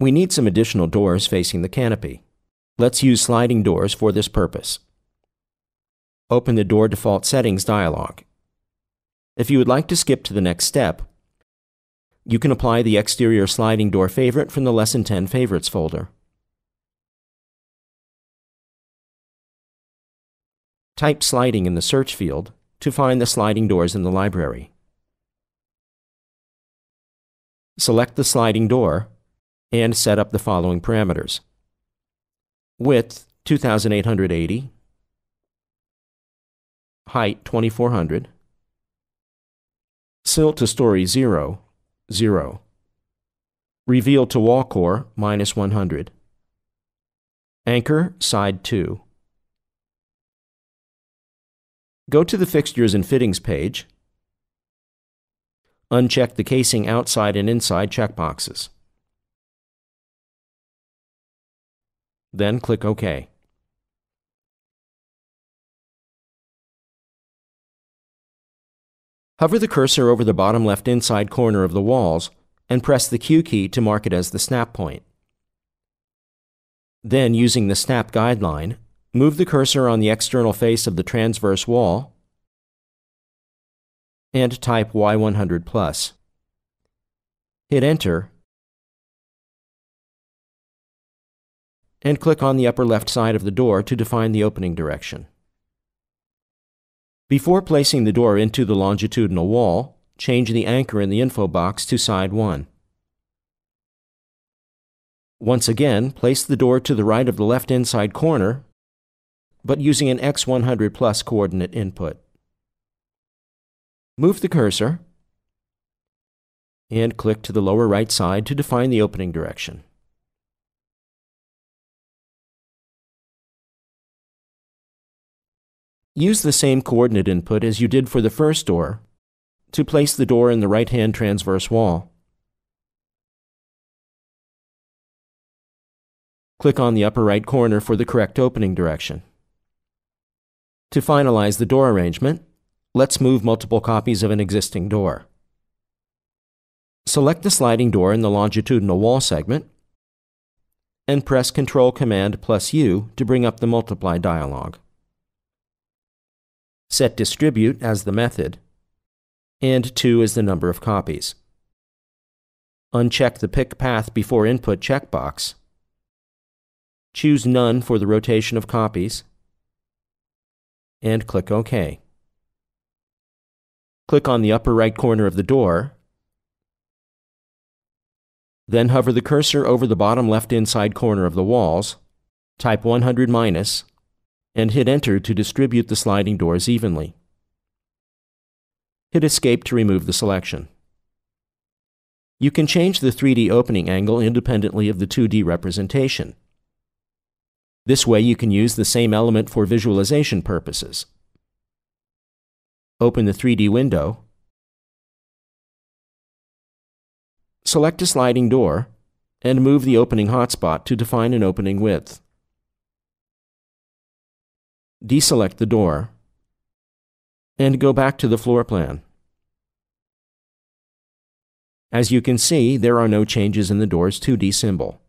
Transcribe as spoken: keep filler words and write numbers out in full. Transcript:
We need some additional doors facing the canopy. Let's use sliding doors for this purpose. Open the Door Default Settings dialog. If you would like to skip to the next step, you can apply the Exterior Sliding Door Favorite from the Lesson ten Favorites folder. Type sliding in the search field to find the sliding doors in the library. Select the sliding door and set up the following parameters. Width two thousand eight hundred eighty, height twenty-four hundred, Sill to Story zero, zero, Reveal to Wall Core minus one hundred, Anchor side two. Go to the Fixtures and Fittings page. Uncheck the Casing Outside and Inside checkboxes. Then click OK. Hover the cursor over the bottom left inside corner of the walls and press the Q key to mark it as the snap point. Then, using the snap guideline, move the cursor on the external face of the transverse wall and type Y one hundred plus. Hit Enter and click on the upper left side of the door to define the opening direction. Before placing the door into the longitudinal wall, change the anchor in the info box to side one. Once again, place the door to the right of the left inside corner, but using an X one hundred plus coordinate input. Move the cursor and click to the lower right side to define the opening direction. Use the same coordinate input as you did for the first door to place the door in the right-hand transverse wall. Click on the upper right corner for the correct opening direction. To finalize the door arrangement, let's move multiple copies of an existing door. Select the sliding door in the longitudinal wall segment and press Control Command plus U to bring up the Multiply dialog. Set Distribute as the method and two as the number of copies. Uncheck the Pick Path Before Input checkbox. Choose None for the rotation of copies and click OK. Click on the upper right corner of the door, then hover the cursor over the bottom left inside corner of the walls, type one hundred minus, and hit Enter to distribute the sliding doors evenly. Hit Escape to remove the selection. You can change the three D opening angle independently of the two D representation. This way you can use the same element for visualization purposes. Open the three D window, select a sliding door, and move the opening hotspot to define an opening width. Deselect the door, and go back to the floor plan. As you can see, there are no changes in the door's two D symbol.